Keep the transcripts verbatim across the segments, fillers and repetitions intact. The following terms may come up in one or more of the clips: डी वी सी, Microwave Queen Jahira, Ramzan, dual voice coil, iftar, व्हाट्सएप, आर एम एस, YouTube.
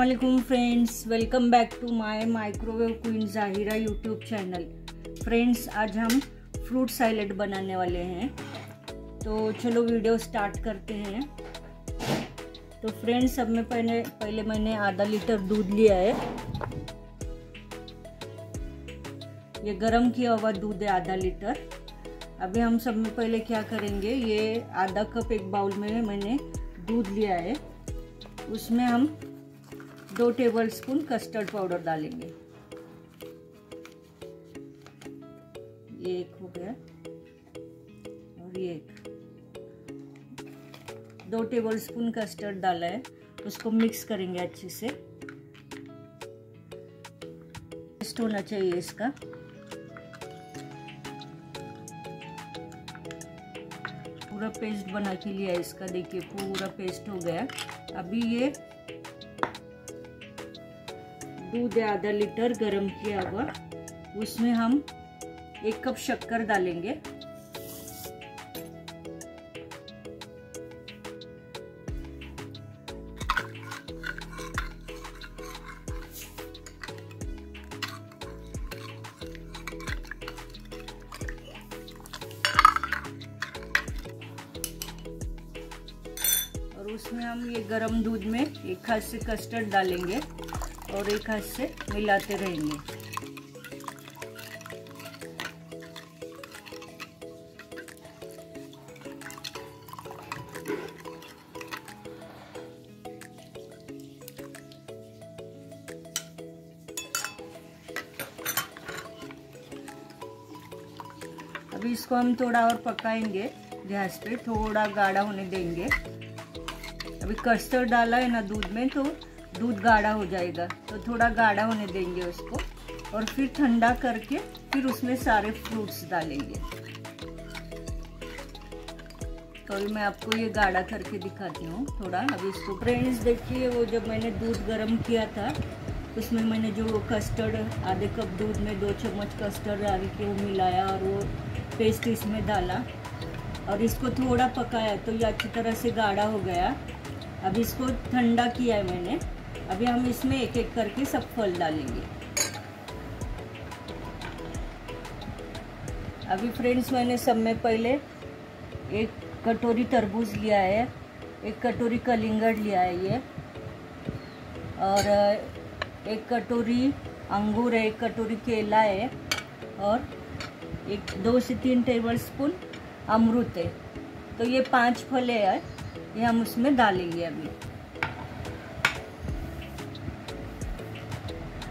अस्सलाम वालेकुम friends, welcome back to my microwave queen Zahira YouTube channel. Friends, आज हम फ्रूट सैलेड बनाने वाले हैं, तो चलो वीडियो स्टार्ट करते हैं। तो फ्रेंड्स, अब मैं पहले पहले मैंने आधा लीटर दूध लिया है। ये गरम किया हुआ दूध है, आधा लीटर। अभी हम सब में पहले क्या करेंगे, ये आधा कप एक बाउल में मैंने दूध लिया है, उसमें हम दो टेबलस्पून कस्टर्ड पाउडर डालेंगे। ये एक हो गया और ये एक, दो टेबलस्पून कस्टर्ड डाला है। उसको मिक्स करेंगे अच्छे से, पेस्ट होना चाहिए इसका। पूरा पेस्ट बना के लिया इसका, देखिए पूरा पेस्ट हो गया। अभी ये दूध आधा लीटर गरम किया हुआ, उसमें हम एक कप शक्कर डालेंगे। उसमें हम ये गरम दूध में एक हाथ से कस्टर्ड डालेंगे और एक हाथ से मिलाते रहेंगे। अभी इसको हम थोड़ा और पकाएंगे, गैस पे थोड़ा गाढ़ा होने देंगे। अभी कस्टर्ड डाला है ना दूध में, तो दूध गाढ़ा हो जाएगा, तो थोड़ा गाढ़ा होने देंगे उसको और फिर ठंडा करके फिर उसमें सारे फ्रूट्स डालेंगे। तो अभी मैं आपको ये गाढ़ा करके दिखाती हूँ थोड़ा। अभी इसको फ्रेंड्स देखिए, वो जब मैंने दूध गर्म किया था उसमें मैंने जो कस्टर्ड, आधे कप दूध में दो चम्मच कस्टर्ड डाल के वो मिलाया और वो पेस्ट इसमें डाला और इसको थोड़ा पकाया, तो ये अच्छी तरह से गाढ़ा हो गया। अब इसको ठंडा किया है मैंने। अभी हम इसमें एक एक करके सब फल डालेंगे। अभी फ्रेंड्स, मैंने सब में पहले एक कटोरी तरबूज लिया है, एक कटोरी कलिंगड़ लिया है ये, और एक कटोरी अंगूर है, एक कटोरी केला है, और एक दो से तीन टेबलस्पून अमरूद है। तो ये पांच फल है, ये हम उसमें डालेंगे। अभी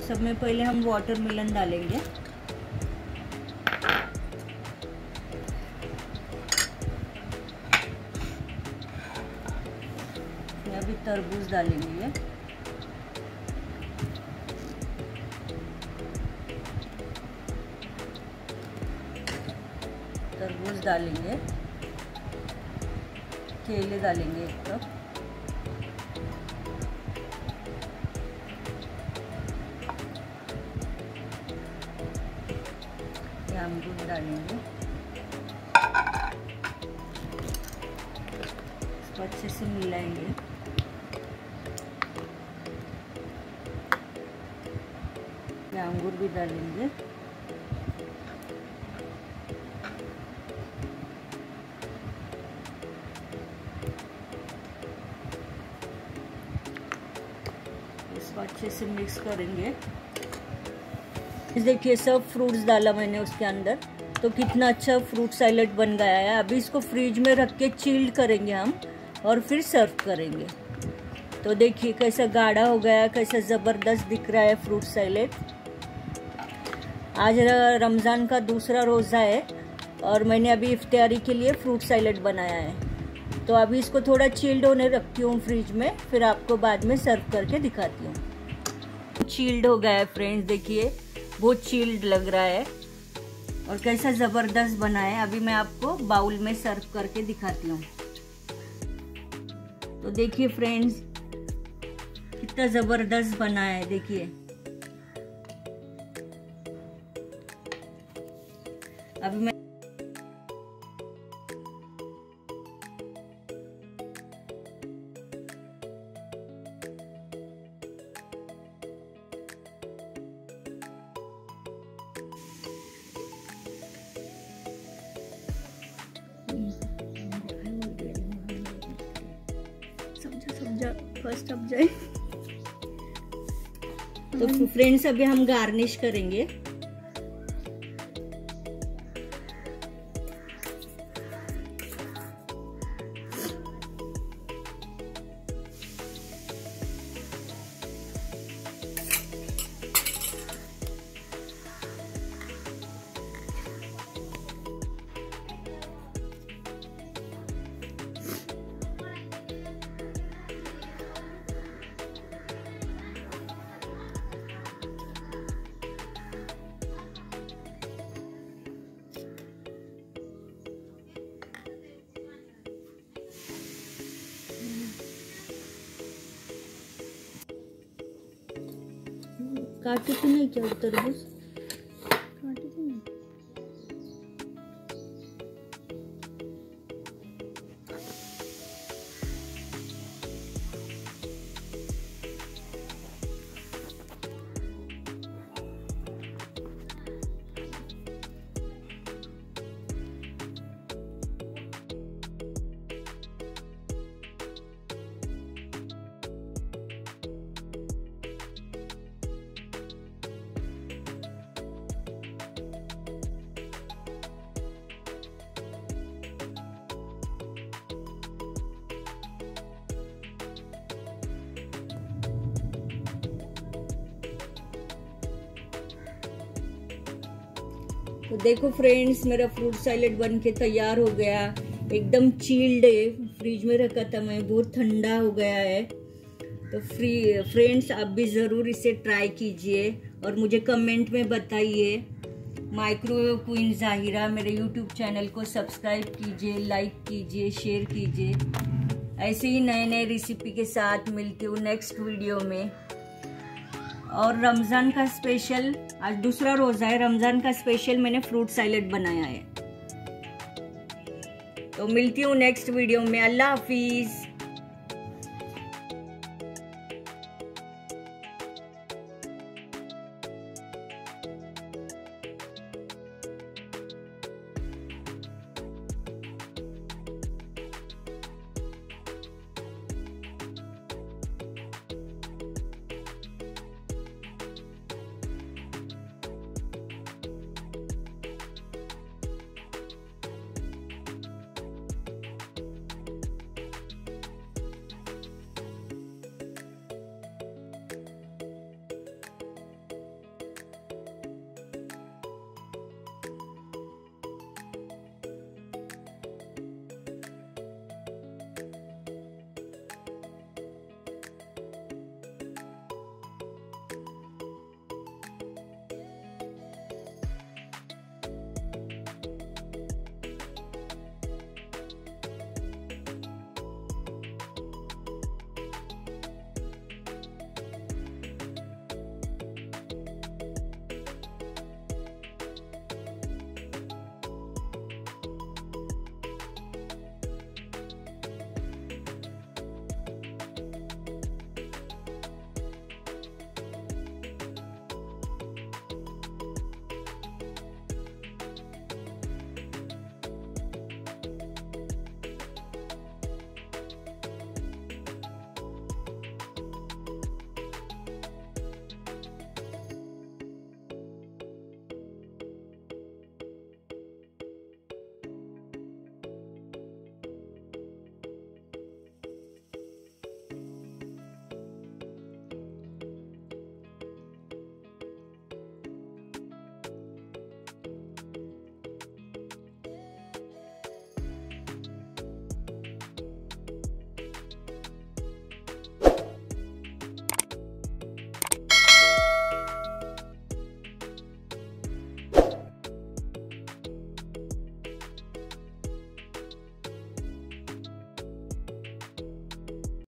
तो सब में पहले हम वाटरमेलन डालेंगे। अभी तरबूज डालेंगे, तरबूज डालेंगे, केले डालेंगे एक कप, अमरूद डालेंगे। इसको अच्छे से मिलाएंगे। अंगूर भी डालेंगे। अच्छे से मिक्स करेंगे। देखिए सब फ्रूट्स डाला मैंने उसके अंदर, तो कितना अच्छा फ्रूट सैलेड बन गया है। अभी इसको फ्रिज में रख के चिल्ड करेंगे हम और फिर सर्व करेंगे। तो देखिए कैसा गाढ़ा हो गया, कैसा ज़बरदस्त दिख रहा है फ्रूट सैलेड। आज रमज़ान का दूसरा रोज़ा है और मैंने अभी इफ्तारी के लिए फ्रूट सैलेड बनाया है। तो अभी इसको थोड़ा चिल्ड होने रखती हूँ फ्रिज में, फिर आपको बाद में सर्व करके दिखाती हूँ। चिल्ड हो गया है फ्रेंड्स, देखिए बहुत चिल्ड लग रहा है और कैसा ज़बरदस्त बना है। अभी मैं आपको बाउल में सर्व करके दिखाती हूँ। तो देखिए फ्रेंड्स कितना ज़बरदस्त बना है। देखिए अभी मैं फर्स्ट अब जाए। तो फ्रेंड्स अभी हम गार्निश करेंगे। काटे तो नहीं क्या तरबूज? काटे तो तो देखो फ्रेंड्स मेरा फ्रूट सैलेड बन के तैयार हो गया। एकदम चिल्ड है, फ्रिज में रखा था मैं, बहुत ठंडा हो गया है। तो फ्री फ्रेंड्स आप भी ज़रूर इसे ट्राई कीजिए और मुझे कमेंट में बताइए। माइक्रोवेव क्वीन जाहिरा मेरे यूट्यूब चैनल को सब्सक्राइब कीजिए, लाइक कीजिए, शेयर कीजिए। ऐसे ही नए नए रेसिपी के साथ मिलती हूँ नेक्स्ट वीडियो में। और रमज़ान का स्पेशल, आज दूसरा रोज़ा है, रमज़ान का स्पेशल मैंने फ्रूट सैलेड बनाया है। तो मिलती हूँ नेक्स्ट वीडियो में। अल्लाह हाफिज़।